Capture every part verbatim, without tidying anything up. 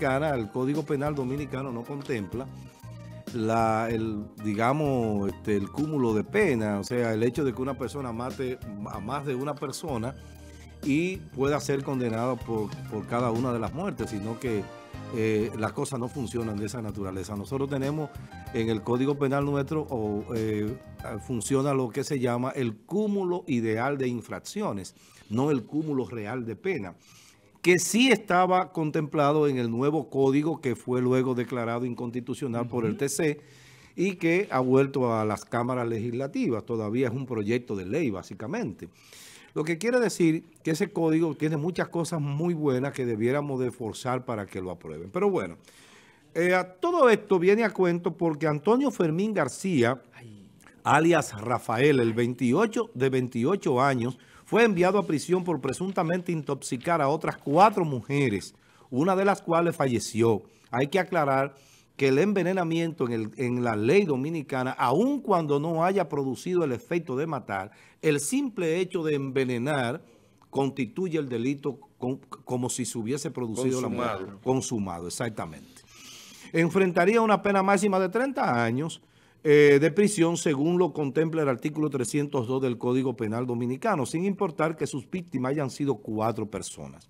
Dominicana, el Código Penal Dominicano no contempla la, el, digamos, este, el cúmulo de pena, o sea, el hecho de que una persona mate a más de una persona y pueda ser condenada por, por cada una de las muertes, sino que eh, las cosas no funcionan de esa naturaleza. Nosotros tenemos en el Código Penal nuestro, o, eh, funciona lo que se llama el cúmulo ideal de infracciones, no el cúmulo real de pena, que sí estaba contemplado en el nuevo código que fue luego declarado inconstitucional uh-huh. por el T C y que ha vuelto a las cámaras legislativas. Todavía es un proyecto de ley, básicamente. Lo que quiere decir que ese código tiene muchas cosas muy buenas que debiéramos de forzar para que lo aprueben. Pero bueno, eh, todo esto viene a cuento porque Antonio Fermín García, Ay. alias Rafael, el veintiocho de veintiocho años, fue enviado a prisión por presuntamente intoxicar a otras cuatro mujeres, una de las cuales falleció. Hay que aclarar que el envenenamiento en, el, en la ley dominicana, aun cuando no haya producido el efecto de matar, el simple hecho de envenenar constituye el delito con, como si se hubiese producido la muerte. Consumado, exactamente. Enfrentaría una pena máxima de treinta años. Eh, de prisión según lo contempla el artículo trescientos dos del Código Penal Dominicano, sin importar que sus víctimas hayan sido cuatro personas.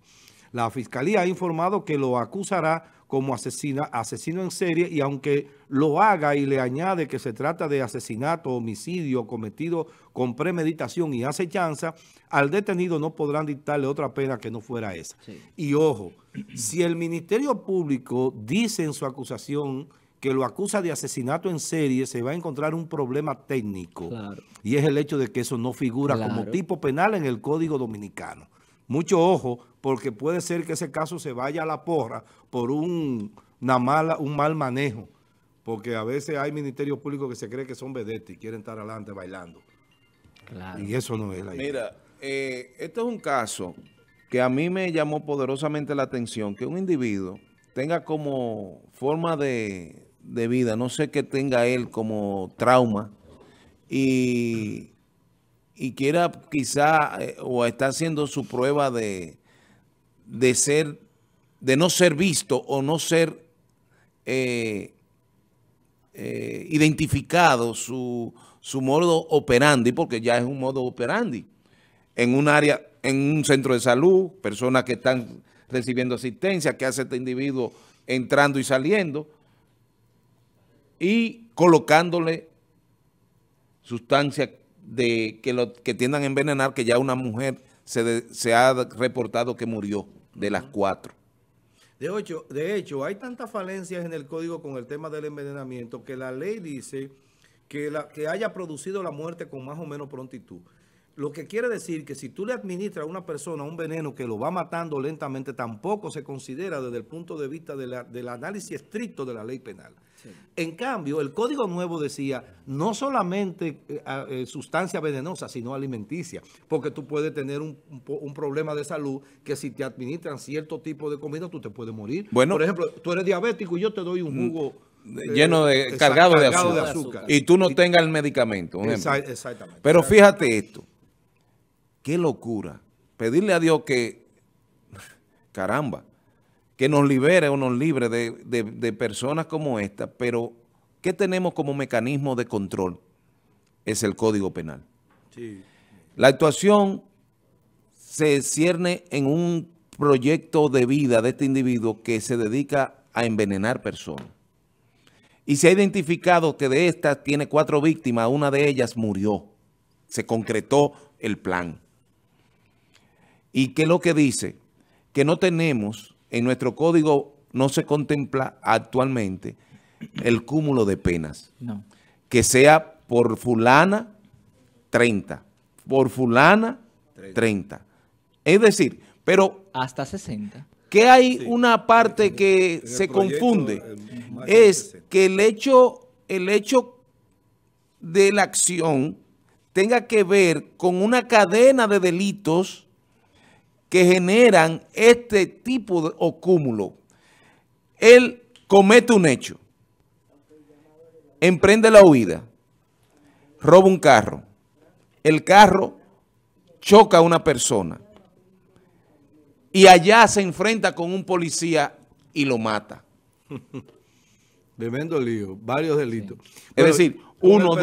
La Fiscalía ha informado que lo acusará como asesina, asesino en serie, y aunque lo haga y le añade que se trata de asesinato, homicidio cometido con premeditación y acechanza, al detenido no podrán dictarle otra pena que no fuera esa. Sí. Y ojo, si el Ministerio Público dice en su acusación que lo acusa de asesinato en serie, se va a encontrar un problema técnico. Claro. Y es el hecho de que eso no figura claro. como tipo penal en el Código Dominicano. Mucho ojo, porque puede ser que ese caso se vaya a la porra por un, una mala, un mal manejo. Porque a veces hay ministerios públicos que se cree que son vedettes y quieren estar adelante bailando. Claro. Y eso no es la idea. Mira, eh, este es un caso que a mí me llamó poderosamente la atención, que un individuo tenga como forma de... de vida, no sé qué tenga él como trauma y, y quiera quizá eh, o está haciendo su prueba de, de ser, de no ser visto o no ser eh, eh, identificado su, su modo operandi, porque ya es un modo operandi en un área, en un centro de salud, personas que están recibiendo asistencia, que hace este individuo entrando y saliendo y colocándole sustancias de que, lo, que tiendan a envenenar, que ya una mujer se, de, se ha reportado que murió de las cuatro. De, ocho, de hecho, hay tantas falencias en el código con el tema del envenenamiento que la ley dice que, la, que haya producido la muerte con más o menos prontitud. Lo que quiere decir que si tú le administras a una persona un veneno que lo va matando lentamente, tampoco se considera desde el punto de vista de la, del análisis estricto de la ley penal. Sí. En cambio, el Código Nuevo decía no solamente eh, eh, sustancia venenosa, sino alimenticia, porque tú puedes tener un, un, un problema de salud que si te administran cierto tipo de comida, tú te puedes morir. Bueno, por ejemplo, tú eres diabético y yo te doy un jugo... Mm. Lleno de, cargado, cargado de azúcar, de azúcar. Y tú no tengas el medicamento. Exact, exactamente. Pero fíjate esto. Qué locura. Pedirle a Dios que, caramba, que nos libere o nos libre de, de, de personas como esta, pero ¿qué tenemos como mecanismo de control? Es el Código Penal. Sí. La actuación se cierne en un proyecto de vida de este individuo que se dedica a envenenar personas. Y se ha identificado que de estas tiene cuatro víctimas, una de ellas murió. Se concretó el plan. ¿Y qué es lo que dice? Que no tenemos, en nuestro código no se contempla actualmente el cúmulo de penas. No. Que sea por fulana, treinta. Por fulana, treinta. Es decir, pero... hasta sesenta. Que hay sí, una parte en, que en se proyecto, confunde, es que el hecho, el hecho de la acción tenga que ver con una cadena de delitos que generan este tipo de o cúmulo. Él comete un hecho, emprende la huida, roba un carro, el carro choca a una persona, y allá se enfrenta con un policía y lo mata. Tremendo lío, varios delitos. Sí. Es bueno, decir, uno, dos.